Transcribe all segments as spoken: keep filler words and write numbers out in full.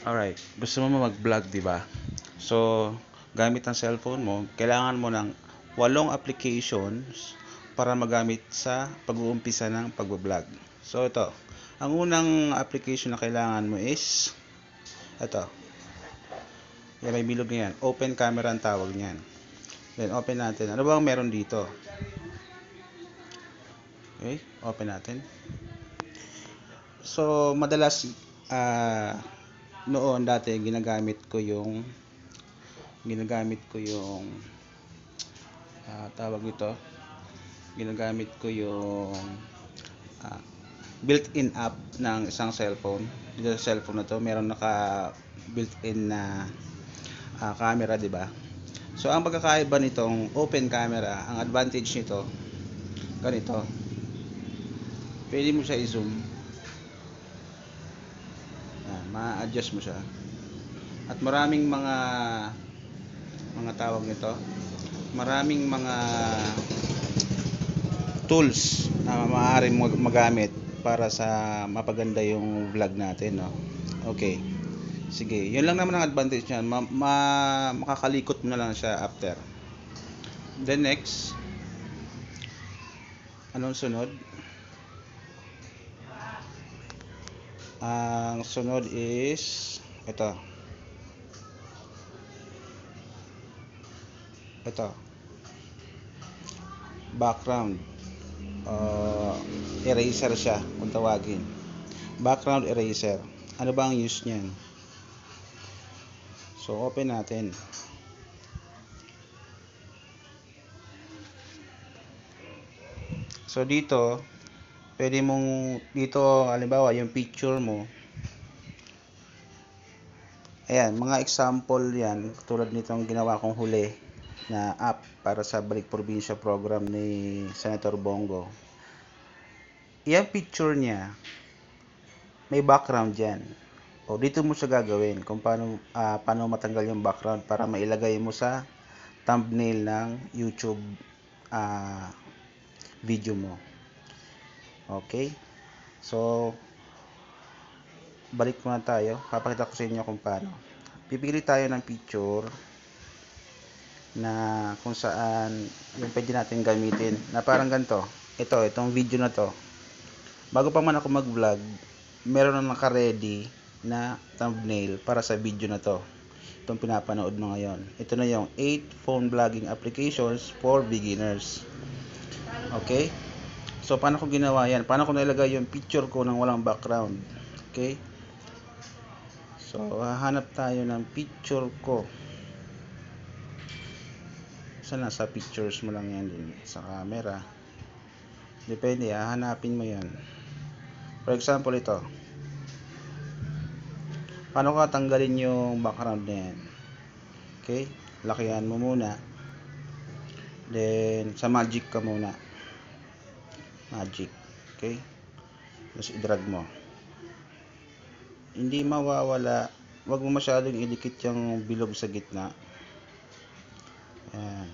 Alright, gusto mo mag-vlog, diba? So, gamit ang cellphone mo, kailangan mo ng walong applications para magamit sa pag-uumpisa ng pag-vlog. So, ito. Ang unang application na kailangan mo is ito. Yan, may bilog na yan. Open Camera ang tawag niyan. Then, open natin. Ano ba ang meron dito? Okay, open natin. So, madalas uh, noon dati ginagamit ko yung ginagamit ko yung uh, tawag nito. Ginagamit ko yung uh, built-in app ng isang cellphone. Dito sa cellphone na to, meron naka built-in na uh, camera, di ba? So, ang pagkakaiba nitong open camera, ang advantage nito ganito. Pwede mo siya i-zoom. Ma-adjust mo siya. At maraming mga mga tawag nito. Maraming mga tools na maaaring magamit para sa mapaganda yung vlog natin, no? Okay. Sige, yun lang naman ang advantage niyan. Ma ma makakalikot mo na lang siya after. Then next. Anong sunod? Ang sunod is ito. Ito. Background uh, eraser siya, kung tawagin. Background eraser. Ano ba ang use niyan? So, open natin. So, dito pwede mong dito, halimbawa yung picture mo, ayan, mga example yan, tulad nitong ginawa kong huli na app para sa Balik Provincia program ni Senator Bongo. Yung picture niya may background dyan, o dito mo siya gagawin kung paano, uh, paano matanggal yung background para mailagay mo sa thumbnail ng YouTube uh, video mo. Okay, so balik muna tayo. Papakita ko sa inyo kung paano. Pipili tayo ng picture na kung saan yung pwede natin gamitin, na parang ganito. Ito, itong video na to, bago pa man ako mag vlog, meron na naka-ready na thumbnail para sa video na to, itong pinapanood mo ngayon. Ito na yung eight phone vlogging applications for beginners. Okay. So, paano ko ginawa yan? Paano ko nailagay yung picture ko ng walang background? Okay? So, hahanap tayo ng picture ko. Saan? Nasa pictures mo lang yan din. Sa camera. Depende, hahanapin mo yan. For example, ito. Paano ka tanggalin yung background na yan? Okay? Lakihan mo muna. Then, sa magic ka muna. Magic. Okay? Tapos i-drag mo. Hindi mawawala. Huwag mo masyadong idikit yung bilog sa gitna. Ayan.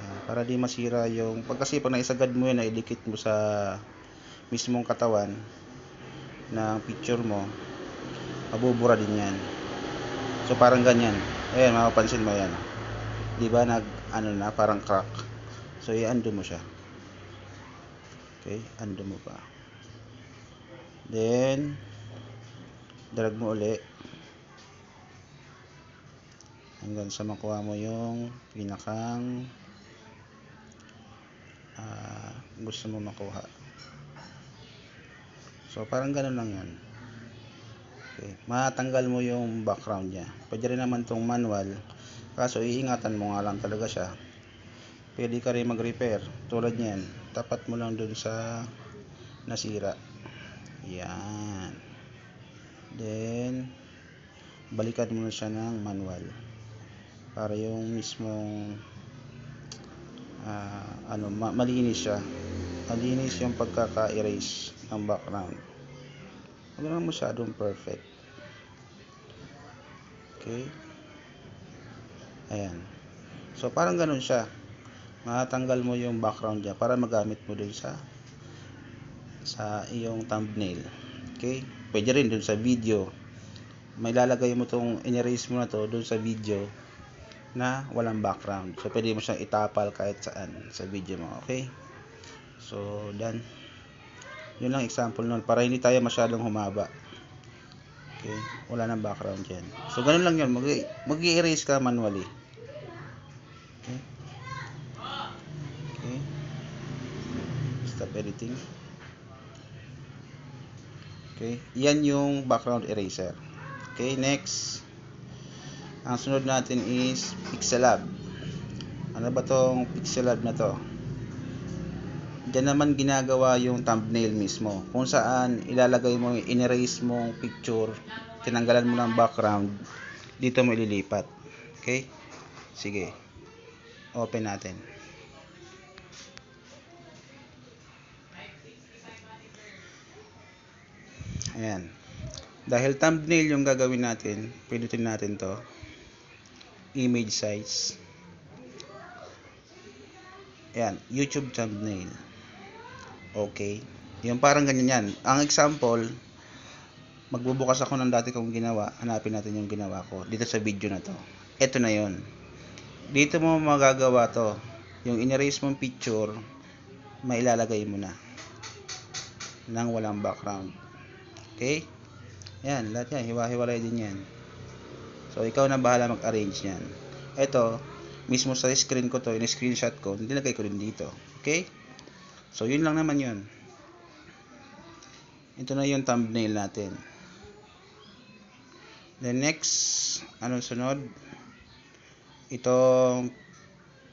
Ayan. Para di masira yung... Pag kasi pag naisagad mo yun, naidikit mo sa mismong katawan ng picture mo, mabubura din yan. So, parang ganyan. Ayan, mapapansin mo yan. Diba, nag ano na, parang crack. So, i-undo mo siya. Okay, undo mo pa. Then drag mo uli hanggang sa makuha mo yung pinakang uh, gusto mo makuha. So, parang ganun lang yan. Okay, matanggal mo yung background niya. Pwede rin naman tong manual. Kaso, iingatan mo nga lang talaga siya. Pwede ka rin mag-repair. Tulad niyan. Tapat mo lang dun sa nasira. Yan. Then, balikan mo na siya ng manual. Para yung mismong uh, ano, ma malinis siya. Malinis yung pagkaka-erase ng background. Huwag na masyadong perfect. Okay. Ayan. So, parang ganun siya. Matanggal mo yung background niya para magamit mo din sa sa iyong thumbnail. Okay? Pwede rin dun sa video. May lalagay mo itong in-erase mo na to dun sa video na walang background. So, pwede mo siyang itapal kahit saan sa video mo. Okay? So, done. Yun lang example nun. Para hindi tayo masyadong humaba. Okay? Wala nang background dyan. So, ganun lang yun. Mag-i-erase ka manually. Okay? Okay? Stop editing. Okay? Yan yung background eraser. Okay? Next. Ang sunod natin is PixelLab. Ano ba tong PixelLab na to? Diyan naman ginagawa yung thumbnail mismo. Kung saan ilalagay mo, in-erase mong picture, tinanggalan mo ng background, dito mo ililipat. Okay? Sige. Open natin. Ayan. Dahil thumbnail yung gagawin natin, pindutin natin to. Image size. Ayan. YouTube thumbnail. Okay. Yung parang ganyan yan. Ang example, magbubukas ako ng dati kong ginawa. Hanapin natin yung ginawa ko dito sa video na to. Ito na yon. Dito mo magagawa to. Yung in-erase mong picture, mailalagay mo na nang walang background. Okay? Yan, lahat yan. Hiwa-hiwalay din yan. So, ikaw na bahala mag-arrange yan. Ito, mismo sa screen ko to, in screenshot ko, nilagay ko din dito. Okay? So, yun lang naman yun. Ito na yung thumbnail natin. Then next, anong sunod? Itong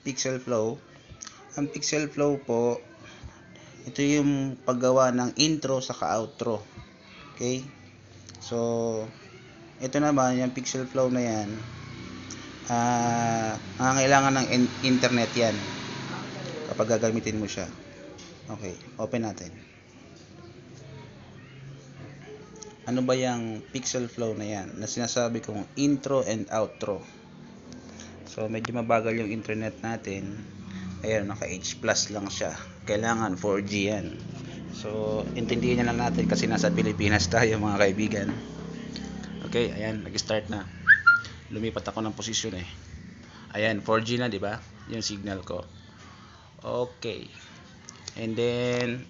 Pixel Flow. Ang Pixel Flow po, ito yung paggawa ng intro saka outro. Okay? So, ito naman, yung Pixel Flow na yan, ah, uh, kailangan ng internet yan kapag gagamitin mo siya. Okay, open natin. Ano ba yung Pixel Flow na yan na sinasabi kong intro and outro? So medyo mabagal yung internet natin. Ayan, naka H plus lang siya. Kailangan four G yan. So intindihin na lang natin kasi nasa Pilipinas tayo mga kaibigan. Okay, ayan, nag-start na. Lumipat ako ng posisyon eh. Ayan, four G na, di ba? Yung signal ko. Okay. And then,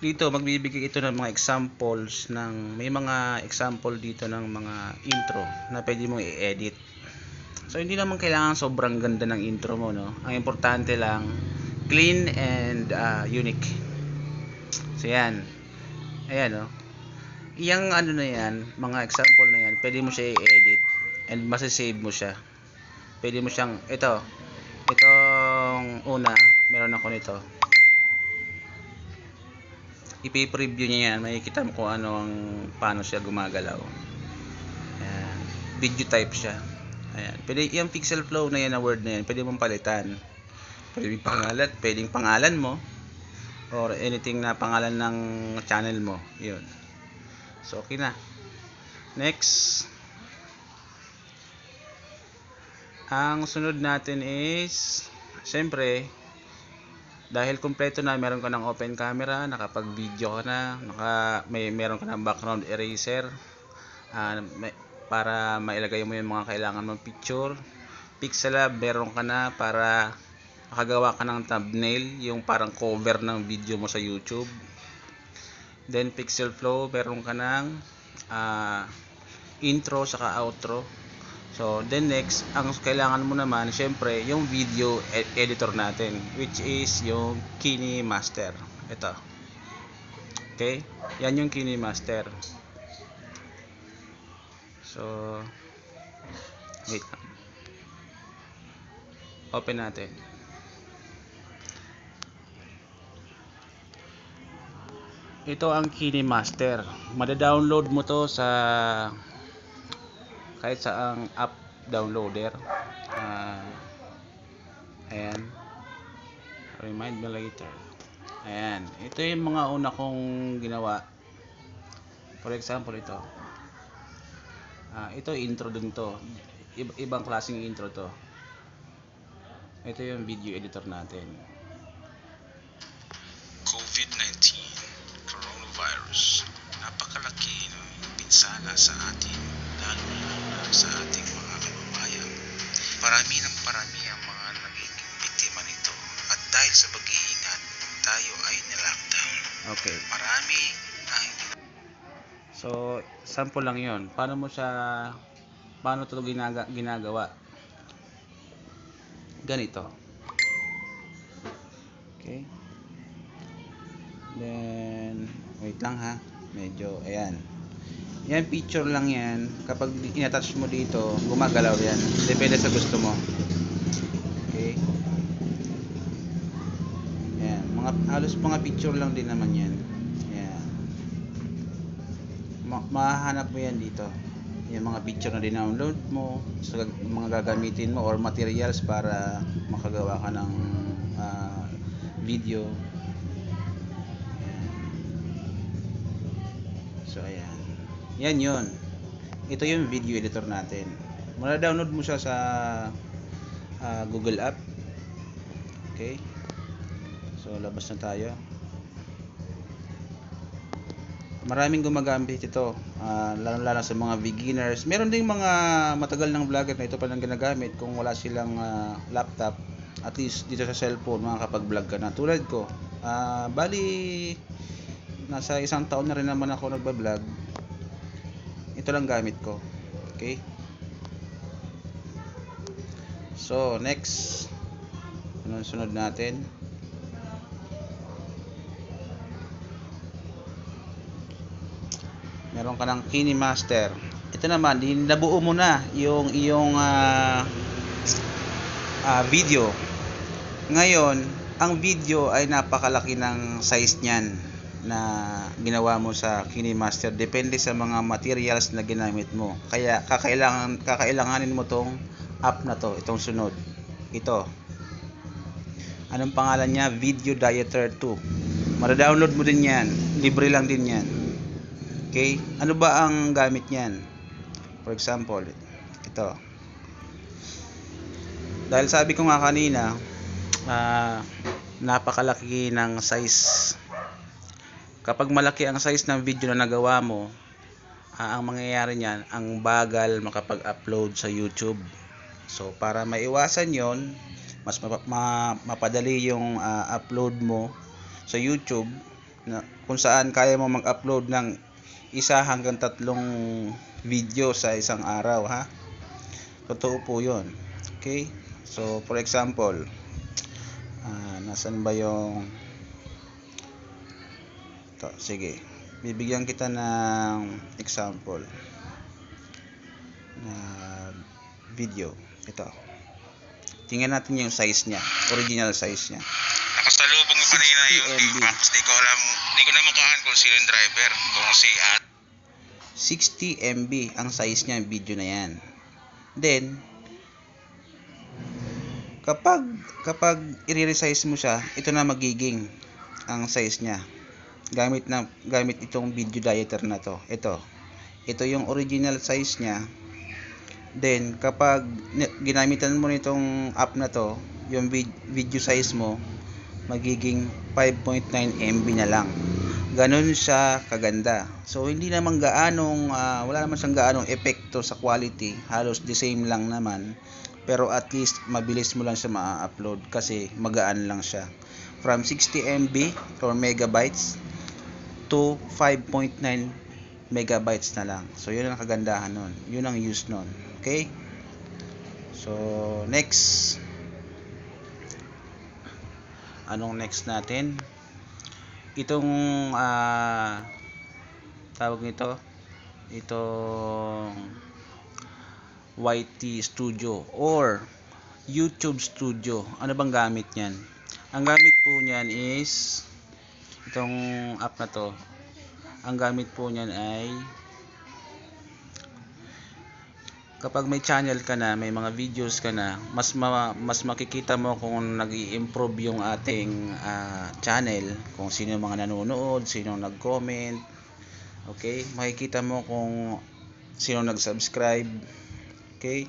dito, magbibigay ito ng mga examples ng, may mga example dito ng mga intro na pwede mong i-edit. So, hindi naman kailangan sobrang ganda ng intro mo, no? Ang importante lang, clean and uh, unique. So, yan. Ayan, no? Iyang ano na yan, mga example na yan, pwede mo siya i-edit and masasave mo siya. Pwede mo siyang, ito, itong una, meron ako nito. Ipi-preview niya yan. Makikita mo kung ano ang, paano siya gumagalaw. Ayan. Video type siya. Ayan. Pwede, yung Pixel Flow na yan, na word na yan, pwede mong palitan. Pwede pangalan, pwedeng pangalan mo. Or anything na pangalan ng channel mo. Yun. So, okay na. Next. Ang sunod natin is, siyempre, dahil kumpleto na, meron ka ng open camera, nakapag-video ka na, naka, may, meron ka ng background eraser, uh, may, para mailagay mo yung mga kailangan mong picture. PixelLab, meron ka na para makagawa ka ng thumbnail, yung parang cover ng video mo sa YouTube. Then, Pixel Flow, meron ka ng uh, intro saka outro. So, then next, ang kailangan mo naman, syempre, yung video ed editor natin, which is yung KineMaster. Ito. Okay? Yan yung KineMaster. So, wait. Open natin. Ito ang KineMaster. Mada-download mo to sa kahit sa ang app downloader. Uh, ayan. Remind me later. Ayan. Ito yung mga una kong ginawa. For example, ito. Uh, ito, intro din to. Iba ibang klaseng intro to. Ito yung video editor natin. COVID nineteen, coronavirus. Okay. Marami tayong ginagawa. So, sample lang 'yon. Paano mo siya paano 'to ginaga, ginagawa? Ganito. Okay. Then wait lang ha. Medyo ayan. Yan picture lang 'yan. Kapag inattach mo dito, gumagalaw 'yan. Depende sa gusto mo. Okay. Mga, halos mga picture lang din naman yan. Ayan. Ma mahanap mo yan dito. Yung mga picture na dinownload mo, so, mga gagamitin mo or materials para makagawa ka ng uh, video. Ayan. So ayan. Yan yun. Ito yung video editor natin. Mara-download mo siya sa uh, Google app. Okay. So, labas na tayo. Maraming gumagamit ito. Uh, Lalo-lalo sa mga beginners. Meron ding mga matagal ng vlogger na ito palang ginagamit. Kung wala silang uh, laptop, at least dito sa cellphone, makakapag-vlog ka na. Tulad ko, uh, bali, nasa isang taon na rin naman ako nagbablog. Ito lang gamit ko. Okay? So, next. Anong sunod natin? Meron ka ng KineMaster. Ito naman, nabuo mo na yung iyong uh, uh, video. Ngayon, ang video ay napakalaki ng size niyan na ginawa mo sa KineMaster. Depende sa mga materials na ginamit mo. Kaya kakailangan, kakailanganin mo tong app na to, itong sunod. Ito. Anong pangalan niya? Video Dieter two. Mara-download mo din yan. Libre lang din yan. Okay, ano ba ang gamit niyan? For example, ito. Dahil sabi ko nga kanina, uh, napakalaki ng size. Kapag malaki ang size ng video na nagawa mo, uh, ang mangyayari niyan, ang bagal makapag-upload sa YouTube. So, para maiwasan yon, mas map ma mapadali yung uh, upload mo sa YouTube, na, kung saan kaya mo mag-upload ng isa hanggang tatlong video sa isang araw, ha? Totoo po yun. Okay? So, for example, uh, nasan ba yung ito, sige. Bibigyan kita ng example na video. Ito. Tingnan natin yung size niya. Original size niya. Nakasalubong ko kanina yung D-Box. Di ko alam, di ko na makuhaan kung sino yung driver. Kung si at sixty megabytes ang size niya yung video na yan. Then, kapag, kapag i-resize mo siya, ito na magiging ang size niya. Gamit, na, gamit itong video dieter na to. Ito. Ito yung original size niya. Then, kapag ginamitan mo nitong app na to, yung video size mo, magiging five point nine megabytes na lang. Ganun siya kaganda. So hindi naman gaanong uh, wala naman siyang gaanong epekto sa quality, halos the same lang naman. Pero at least mabilis mo lang siya ma-upload kasi magaan lang siya. From sixty megabytes or megabytes to five point nine megabytes na lang. So yun ang kagandahan nun. Yun ang use nun. Okay? So next, anong next natin? Itong uh, tawag nito, itong Y T Studio or YouTube Studio. Ano bang gamit niyan? Ang gamit po niyan is itong app na to. Ang gamit po niyan ay kapag may channel ka na, may mga videos ka na, mas ma mas makikita mo kung nag-i-improve yung ating uh, channel, kung sino yung mga nanonood, sino yung nag-comment. Okay? Makikita mo kung sino nag-subscribe. Okay?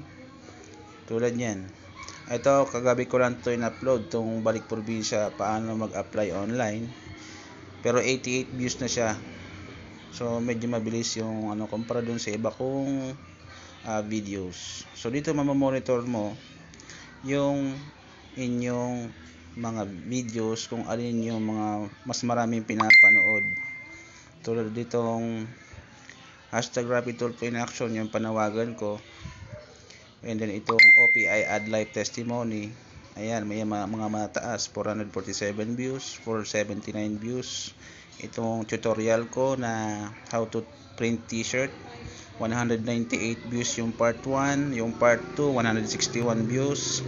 Tulad niyan. Ito, kagabi ko lang ito in-upload, itong Balik Provincia, paano mag-apply online. Pero eighty-eight views na siya. So, medyo mabilis yung ano, kumpara dun sa iba kung Uh, videos. So dito mamamonitor mo yung inyong mga videos kung alin yung mga mas maraming pinapanood. Tulad ditong hashtag rapid tool in action, yung panawagan ko. And then itong O P I ad live testimony. Ayan, may mga, mga mataas, four hundred forty-seven views, four hundred seventy-nine views. Itong tutorial ko na how to print t-shirt, one hundred ninety-eight views yung part one, yung part two, one hundred sixty-one views,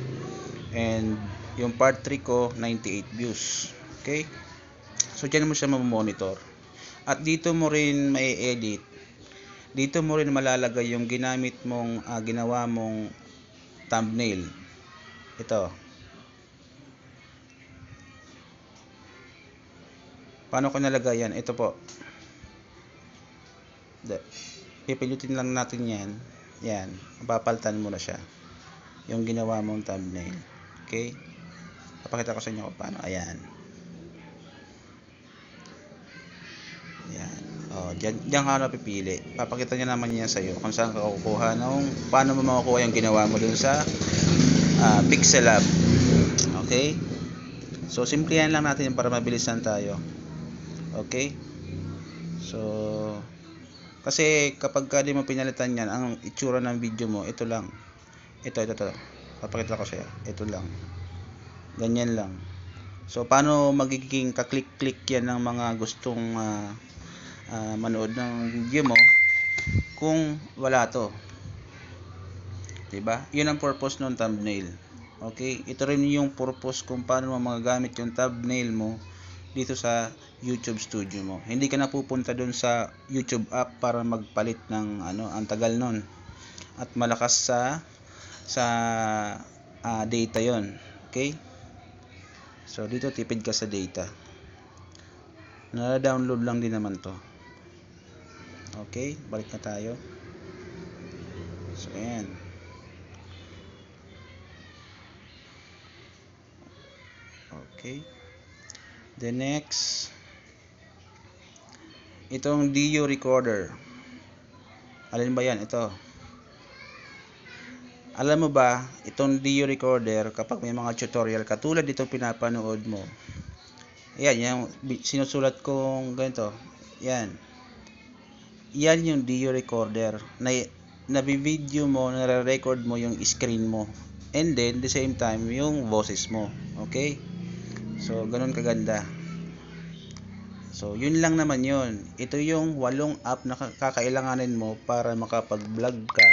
and yung part three ko, ninety-eight views. Okay? So, dyan mo siya mamonitor. At dito mo rin may edit. Dito mo rin malalagay yung ginamit mong, uh, ginawa mong thumbnail. Ito. Paano ko nalagay yan? Ito po. Pipilitin lang natin yan. Yan. Papalitan mo na siya. Yung ginawa mong thumbnail. Okay? Papakita ko sa inyo kung paano. Ayan. Ayan. O, dyan, dyan ka na pipili. Papakita niya naman yan sa'yo kung saan ka kukuha ng, paano mo makukuha yung ginawa mo dun sa uh, PixelLab. Okay? So, simplihan lang natin para mabilisan tayo. Okay? So, kasi kapag ka di mo pinalitan yan, ang itsura ng video mo, ito lang. Ito, ito, ito. Papakita ko sa'yo. Ito lang. Ganyan lang. So, paano magiging kaklik-klik yan ng mga gustong uh, uh, manood ng video mo kung wala to? Diba? Yun ang purpose ng thumbnail. Okay? Ito rin yung purpose kung paano mo magagamit yung thumbnail mo dito sa YouTube Studio mo. Hindi ka na pupunta dun sa YouTube app para magpalit ng ano, ang tagal nun. At malakas sa sa uh, data yon. Okay? So, dito tipid ka sa data. Na-download lang din naman to. Okay, balik na tayo. So, ayan. Okay. The next. Itong D U Recorder. Alin ba yan? Ito. Alam mo ba, itong D U Recorder, kapag may mga tutorial katulad dito pinapanood mo, yan, yung sinusulat kong ganito, yan. Yan yung D U Recorder, na nabivideo mo, nare-record mo yung screen mo. And then, the same time, yung boses mo. Okay? So, ganun kaganda. So, yun lang naman yun. Ito yung walong app na kakailanganin mo para makapag-vlog ka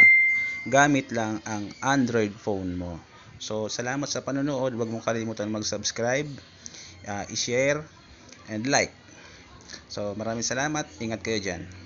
gamit lang ang Android phone mo. So, salamat sa panonood. Huwag mong kalimutan mag-subscribe, uh, i-share, and like. So, maraming salamat. Ingat kayo dyan.